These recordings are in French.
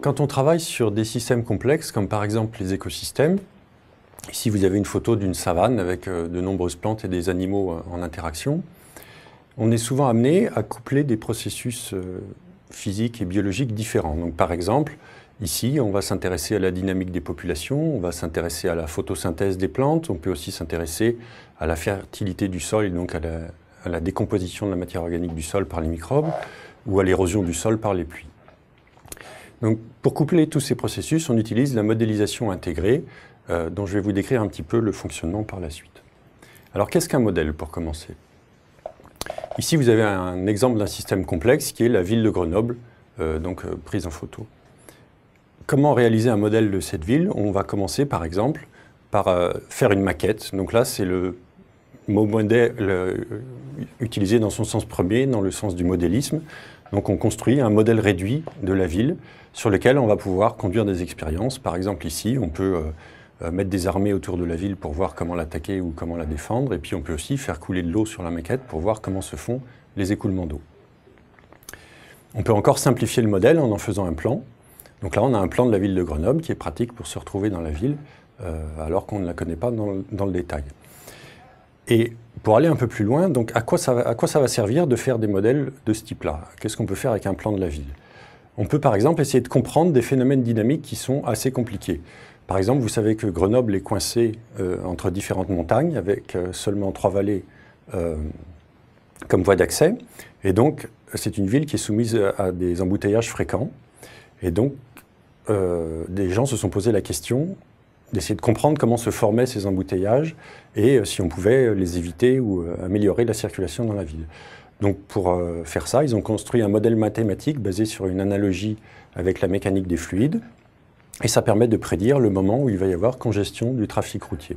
Quand on travaille sur des systèmes complexes, comme par exemple les écosystèmes, ici vous avez une photo d'une savane avec de nombreuses plantes et des animaux en interaction, on est souvent amené à coupler des processus physiques et biologiques différents. Donc par exemple, ici on va s'intéresser à la dynamique des populations, on va s'intéresser à la photosynthèse des plantes, on peut aussi s'intéresser à la fertilité du sol et donc à la décomposition de la matière organique du sol par les microbes ou à l'érosion du sol par les pluies. Donc, pour coupler tous ces processus, on utilise la modélisation intégrée, dont je vais vous décrire un petit peu le fonctionnement par la suite. Alors, qu'est-ce qu'un modèle, pour commencer? Ici, vous avez un exemple d'un système complexe, qui est la ville de Grenoble, prise en photo. Comment réaliser un modèle de cette ville? On va commencer, par exemple, par faire une maquette. Donc là, c'est le mot modèle utilisé dans son sens premier, dans le sens du modélisme. Donc on construit un modèle réduit de la ville sur lequel on va pouvoir conduire des expériences. Par exemple ici, on peut mettre des armées autour de la ville pour voir comment l'attaquer ou comment la défendre. Et puis on peut aussi faire couler de l'eau sur la maquette pour voir comment se font les écoulements d'eau. On peut encore simplifier le modèle en faisant un plan. Donc là, on a un plan de la ville de Grenoble qui est pratique pour se retrouver dans la ville alors qu'on ne la connaît pas dans le détail. Et pour aller un peu plus loin, donc à quoi ça va servir de faire des modèles de ce type-là? Qu'est-ce qu'on peut faire avec un plan de la ville? On peut par exemple essayer de comprendre des phénomènes dynamiques qui sont assez compliqués. Par exemple, vous savez que Grenoble est coincée entre différentes montagnes, avec seulement 3 vallées comme voie d'accès. Et donc, c'est une ville qui est soumise à des embouteillages fréquents. Et donc, des gens se sont posé la question d'essayer de comprendre comment se formaient ces embouteillages et si on pouvait les éviter ou améliorer la circulation dans la ville. Donc pour faire ça, ils ont construit un modèle mathématique basé sur une analogie avec la mécanique des fluides et ça permet de prédire le moment où il va y avoir congestion du trafic routier.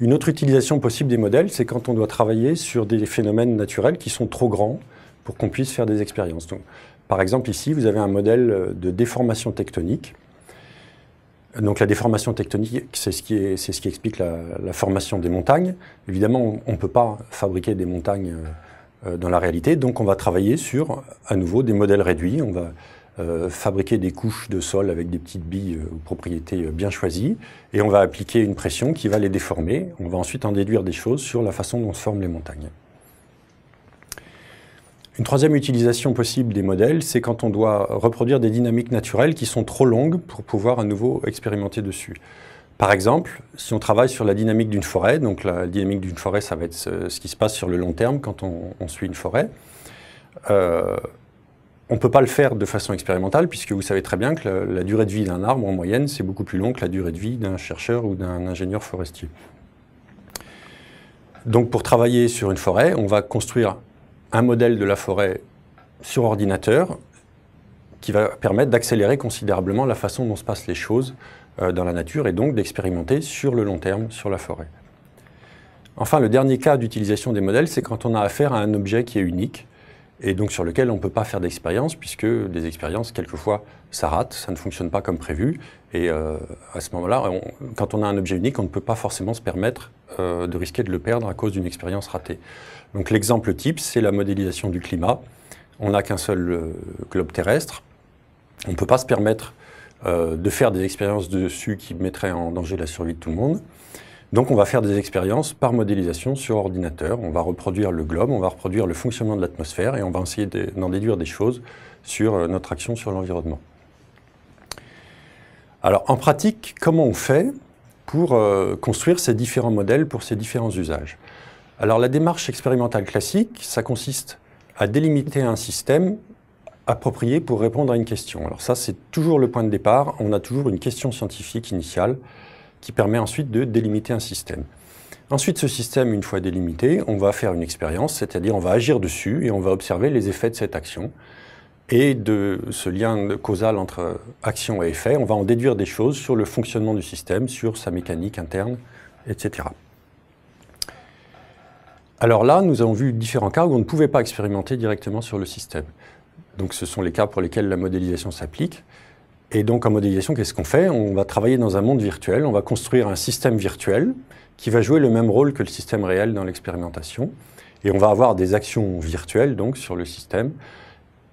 Une autre utilisation possible des modèles, c'est quand on doit travailler sur des phénomènes naturels qui sont trop grands pour qu'on puisse faire des expériences. Donc, par exemple ici, vous avez un modèle de déformation tectonique. Donc la déformation tectonique, c'est ce qui explique la formation des montagnes. Évidemment, on ne peut pas fabriquer des montagnes dans la réalité, donc on va travailler sur, à nouveau, des modèles réduits. On va fabriquer des couches de sol avec des petites billes aux propriétés bien choisies, et on va appliquer une pression qui va les déformer. On va ensuite en déduire des choses sur la façon dont se forment les montagnes. Une troisième utilisation possible des modèles, c'est quand on doit reproduire des dynamiques naturelles qui sont trop longues pour pouvoir à nouveau expérimenter dessus. Par exemple, si on travaille sur la dynamique d'une forêt, donc la dynamique d'une forêt, ça va être ce qui se passe sur le long terme quand on suit une forêt, on ne peut pas le faire de façon expérimentale puisque vous savez très bien que la durée de vie d'un arbre, en moyenne, c'est beaucoup plus long que la durée de vie d'un chercheur ou d'un ingénieur forestier. Donc pour travailler sur une forêt, on va construire un modèle de la forêt sur ordinateur qui va permettre d'accélérer considérablement la façon dont se passent les choses dans la nature et donc d'expérimenter sur le long terme sur la forêt. Enfin, le dernier cas d'utilisation des modèles, c'est quand on a affaire à un objet qui est unique et donc sur lequel on ne peut pas faire d'expérience puisque des expériences, quelquefois, ça rate, ça ne fonctionne pas comme prévu et à ce moment-là, quand on a un objet unique, on ne peut pas forcément se permettre de risquer de le perdre à cause d'une expérience ratée. Donc l'exemple type, c'est la modélisation du climat. On n'a qu'un seul globe terrestre. On ne peut pas se permettre de faire des expériences dessus qui mettraient en danger la survie de tout le monde. Donc on va faire des expériences par modélisation sur ordinateur. On va reproduire le globe, on va reproduire le fonctionnement de l'atmosphère et on va essayer d'en déduire des choses sur notre action sur l'environnement. Alors en pratique, comment on fait pour construire ces différents modèles pour ces différents usages? Alors la démarche expérimentale classique, ça consiste à délimiter un système approprié pour répondre à une question. Alors ça, c'est toujours le point de départ. On a toujours une question scientifique initiale qui permet ensuite de délimiter un système. Ensuite, ce système, une fois délimité, on va faire une expérience, c'est-à-dire on va agir dessus et on va observer les effets de cette action. Et de ce lien causal entre action et effet, on va en déduire des choses sur le fonctionnement du système, sur sa mécanique interne, etc. Alors là, nous avons vu différents cas où on ne pouvait pas expérimenter directement sur le système. Donc ce sont les cas pour lesquels la modélisation s'applique. Et donc en modélisation, qu'est-ce qu'on fait? On va travailler dans un monde virtuel, on va construire un système virtuel qui va jouer le même rôle que le système réel dans l'expérimentation. Et on va avoir des actions virtuelles donc sur le système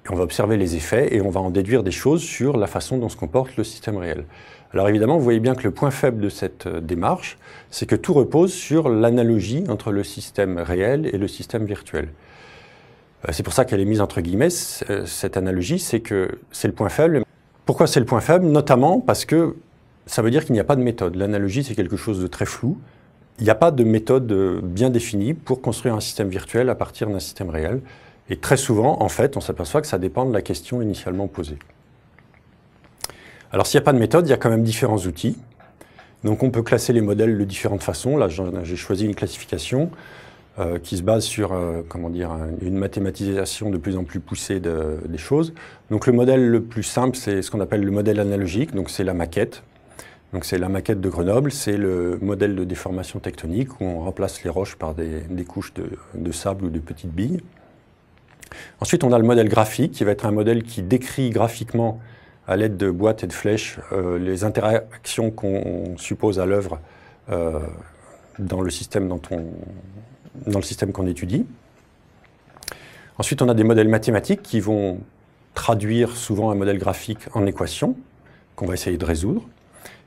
Et on va observer les effets et on va en déduire des choses sur la façon dont se comporte le système réel. Alors évidemment, vous voyez bien que le point faible de cette démarche, c'est que tout repose sur l'analogie entre le système réel et le système virtuel. C'est pour ça qu'elle est mise entre guillemets, cette analogie, c'est que c'est le point faible. Pourquoi c'est le point faible? Notamment parce que ça veut dire qu'il n'y a pas de méthode. L'analogie, c'est quelque chose de très flou. Il n'y a pas de méthode bien définie pour construire un système virtuel à partir d'un système réel. Et très souvent, en fait, on s'aperçoit que ça dépend de la question initialement posée. Alors, s'il n'y a pas de méthode, il y a quand même différents outils. Donc, on peut classer les modèles de différentes façons. Là, j'ai choisi une classification qui se base sur une mathématisation de plus en plus poussée des choses. Donc, le modèle le plus simple, c'est ce qu'on appelle le modèle analogique. Donc, c'est la maquette. Donc, c'est la maquette de Grenoble, c'est le modèle de déformation tectonique où on remplace les roches par des couches de sable ou de petites billes. Ensuite, on a le modèle graphique qui va être un modèle qui décrit graphiquement à l'aide de boîtes et de flèches les interactions qu'on suppose à l'œuvre dans le système qu'on étudie. Ensuite, on a des modèles mathématiques qui vont traduire souvent un modèle graphique en équation qu'on va essayer de résoudre.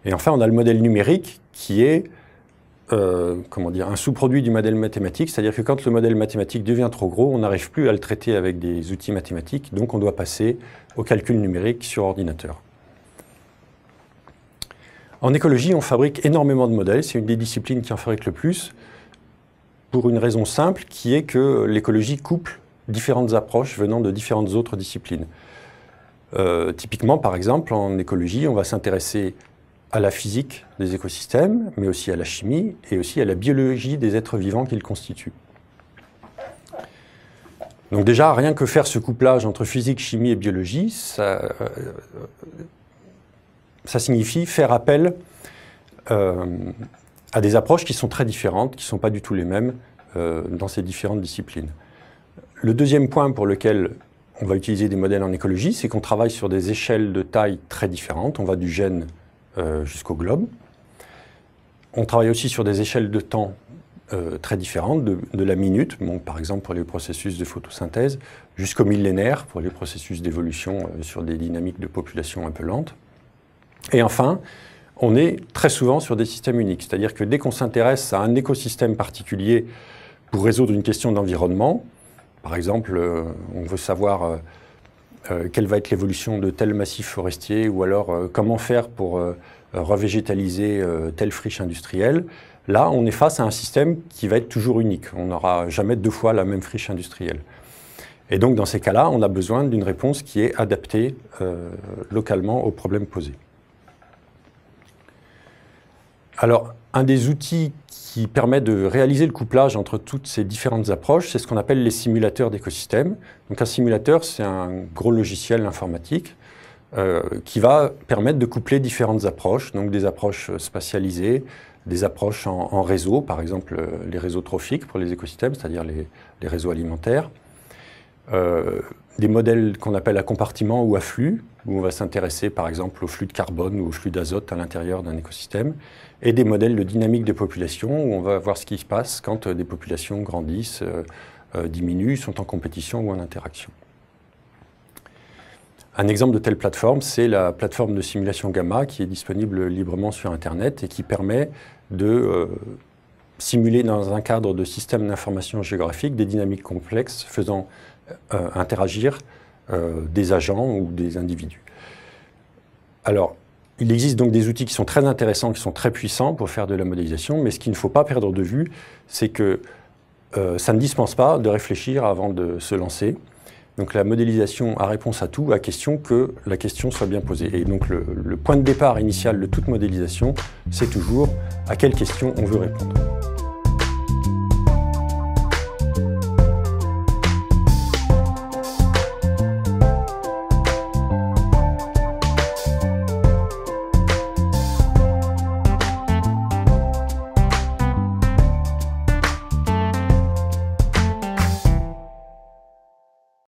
Et enfin, on a le modèle numérique qui est un sous-produit du modèle mathématique, c'est-à-dire que quand le modèle mathématique devient trop gros, on n'arrive plus à le traiter avec des outils mathématiques, donc on doit passer au calcul numérique sur ordinateur. En écologie, on fabrique énormément de modèles, c'est une des disciplines qui en fabrique le plus, pour une raison simple, qui est que l'écologie couple différentes approches venant de différentes autres disciplines. Typiquement, par exemple, en écologie, on va s'intéresser à la physique des écosystèmes, mais aussi à la chimie et aussi à la biologie des êtres vivants qu'ils constituent. Donc déjà, rien que faire ce couplage entre physique, chimie et biologie, ça signifie faire appel à des approches qui sont très différentes, qui ne sont pas du tout les mêmes dans ces différentes disciplines. Le deuxième point pour lequel on va utiliser des modèles en écologie, c'est qu'on travaille sur des échelles de taille très différentes. On va du gène jusqu'au globe. On travaille aussi sur des échelles de temps très différentes, de la minute, bon, par exemple pour les processus de photosynthèse, jusqu'au millénaire pour les processus d'évolution sur des dynamiques de population un peu lentes. Et enfin, on est très souvent sur des systèmes uniques, c'est-à-dire que dès qu'on s'intéresse à un écosystème particulier pour résoudre une question d'environnement, par exemple, on veut savoir quelle va être l'évolution de tel massif forestier, ou alors comment faire pour revégétaliser telle friche industrielle. Là, on est face à un système qui va être toujours unique. On n'aura jamais deux fois la même friche industrielle. Et donc, dans ces cas-là, on a besoin d'une réponse qui est adaptée localement aux problèmes posés. Alors, un des outils qui permet de réaliser le couplage entre toutes ces différentes approches, c'est ce qu'on appelle les simulateurs d'écosystèmes. Donc un simulateur, c'est un gros logiciel informatique qui va permettre de coupler différentes approches, donc des approches spatialisées, des approches en réseau, par exemple les réseaux trophiques pour les écosystèmes, c'est-à-dire les réseaux alimentaires, des modèles qu'on appelle à compartiment ou à flux, où on va s'intéresser par exemple au flux de carbone ou au flux d'azote à l'intérieur d'un écosystème, et des modèles de dynamique de population, où on va voir ce qui se passe quand des populations grandissent, diminuent, sont en compétition ou en interaction. Un exemple de telle plateforme, c'est la plateforme de simulation GAMA, qui est disponible librement sur Internet et qui permet de simuler dans un cadre de système d'information géographique des dynamiques complexes faisant interagir des agents ou des individus. Alors, il existe donc des outils qui sont très intéressants, qui sont très puissants pour faire de la modélisation, mais ce qu'il ne faut pas perdre de vue, c'est que ça ne dispense pas de réfléchir avant de se lancer. Donc la modélisation a réponse à tout, à question que la question soit bien posée. Et donc le point de départ initial de toute modélisation, c'est toujours à quelle question on veut répondre.